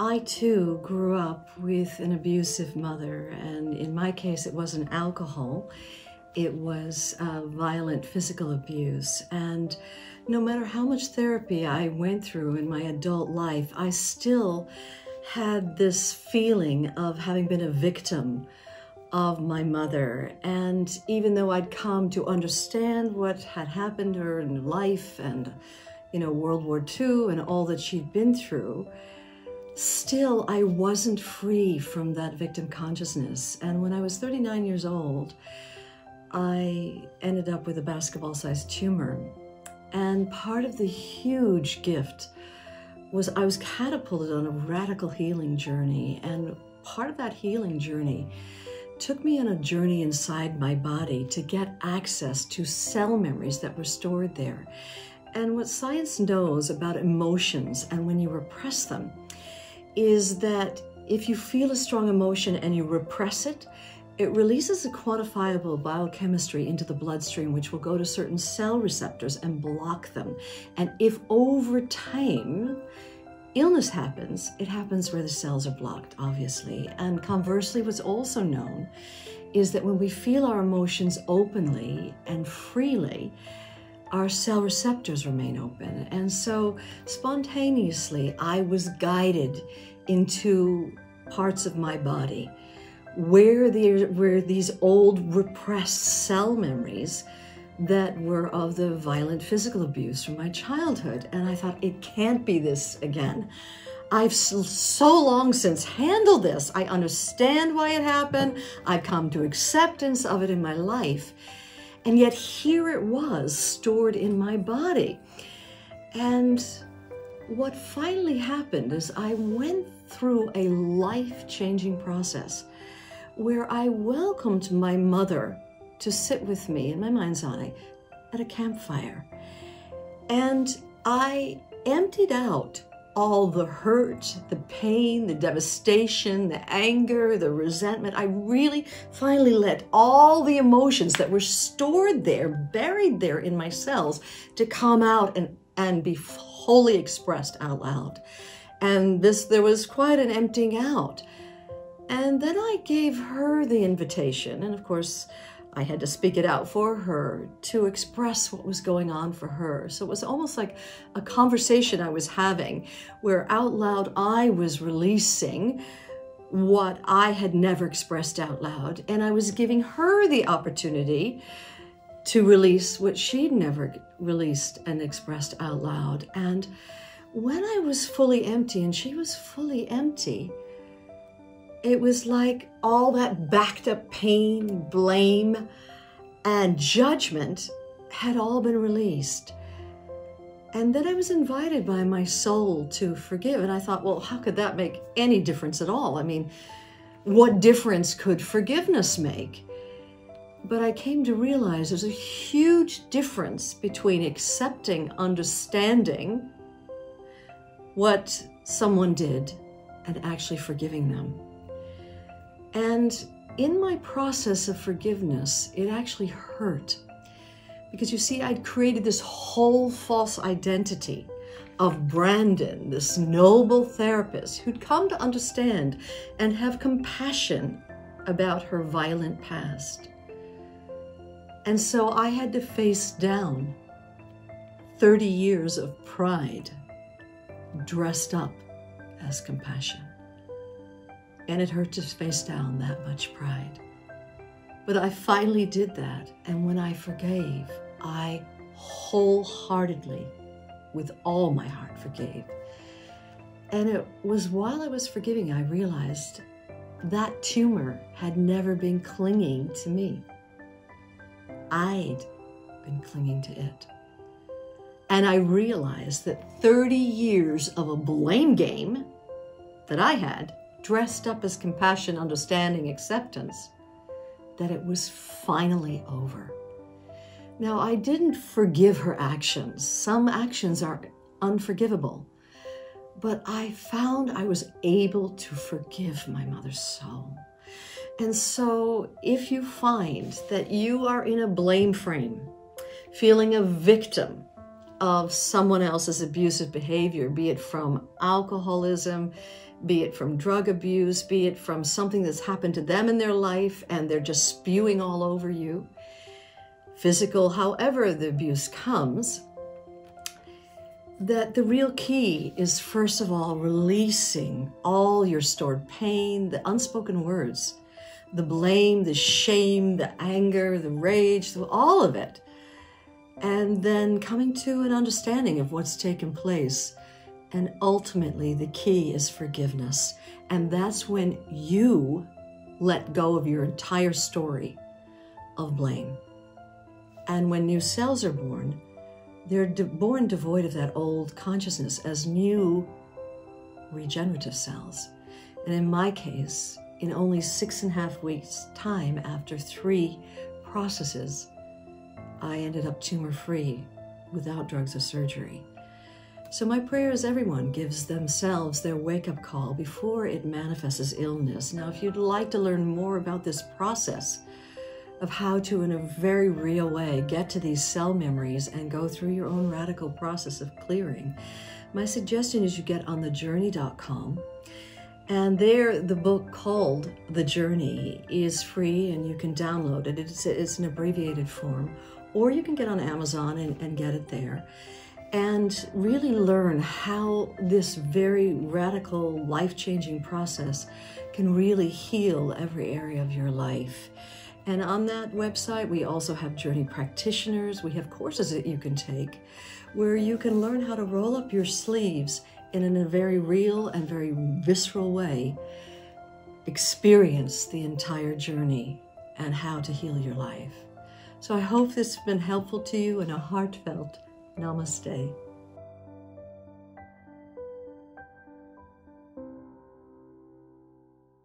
I too grew up with an abusive mother, and in my case it wasn't alcohol, it was violent physical abuse. And no matter how much therapy I went through in my adult life, I still had this feeling of having been a victim of my mother. And even though I'd come to understand what had happened to her in life and, you know, World War II and all that she'd been through, still, I wasn't free from that victim consciousness. And when I was 39 years old, I ended up with a basketball-sized tumor. And part of the huge gift was I was catapulted on a radical healing journey. And part of that healing journey took me on a journey inside my body to get access to cell memories that were stored there. And what science knows about emotions and when you repress them is that if you feel a strong emotion and you repress it, it releases a quantifiable biochemistry into the bloodstream, which will go to certain cell receptors and block them. And if over time illness happens, it happens where the cells are blocked, obviously. And conversely, what's also known is that when we feel our emotions openly and freely, our cell receptors remain open. And so spontaneously, I was guided into parts of my body where these old repressed cell memories that were of the violent physical abuse from my childhood. And I thought, it can't be this again. I've so long since handled this. I understand why it happened. I've come to acceptance of it in my life. And yet here it was stored in my body. And what finally happened is I went through a life-changing process where I welcomed my mother to sit with me in my mind's eye at a campfire. And I emptied out all the hurt, the pain, the devastation, the anger, the resentment. I really finally let all the emotions that were stored there, buried there in my cells, to come out and be wholly expressed out loud. And there was quite an emptying out. And then I gave her the invitation, and of course, I had to speak it out for her to express what was going on for her. So it was almost like a conversation I was having where out loud I was releasing what I had never expressed out loud, and I was giving her the opportunity to release what she'd never released and expressed out loud. And when I was fully empty and she was fully empty, it was like all that backed up pain, blame, and judgment had all been released. And then I was invited by my soul to forgive. And I thought, well, how could that make any difference at all? I mean, what difference could forgiveness make? But I came to realize there's a huge difference between accepting, understanding what someone did and actually forgiving them. And in my process of forgiveness, it actually hurt. Because you see, I'd created this whole false identity of Brandon, this noble therapist who'd come to understand and have compassion about her violent past. And so I had to face down 30 years of pride dressed up as compassion. And it hurt to face down that much pride. But I finally did that, and when I forgave, I wholeheartedly, with all my heart, forgave. And it was while I was forgiving, I realized that tumor had never been clinging to me. I'd been clinging to it. And I realized that 30 years of a blame game that I had dressed up as compassion, understanding, acceptance, that it was finally over. Now, I didn't forgive her actions. Some actions are unforgivable, but I found I was able to forgive my mother's soul. And so if you find that you are in a blame frame, feeling a victim of someone else's abusive behavior, be it from alcoholism, be it from drug abuse, be it from something that's happened to them in their life and they're just spewing all over you, physical, however the abuse comes, that the real key is, first of all, releasing all your stored pain, the unspoken words, the blame, the shame, the anger, the rage, all of it. And then coming to an understanding of what's taken place. And ultimately, the key is forgiveness. And that's when you let go of your entire story of blame. And when new cells are born, they're born devoid of that old consciousness as new regenerative cells. And in my case, in only 6.5 weeks' time after 3 processes, I ended up tumor-free without drugs or surgery. So my prayer is everyone gives themselves their wake-up call before it manifests as illness. Now, if you'd like to learn more about this process, of how to, in a very real way, get to these cell memories and go through your own radical process of clearing, my suggestion is you get on thejourney.com. And there, the book called The Journey is free and you can download it. It's an abbreviated form. Or you can get on Amazon and get it there. And really learn how this very radical, life-changing process can really heal every area of your life. And on that website, we also have journey practitioners. We have courses that you can take where you can learn how to roll up your sleeves and in a very real and very visceral way, experience the entire journey and how to heal your life. So I hope this has been helpful to you, and a heartfelt namaste.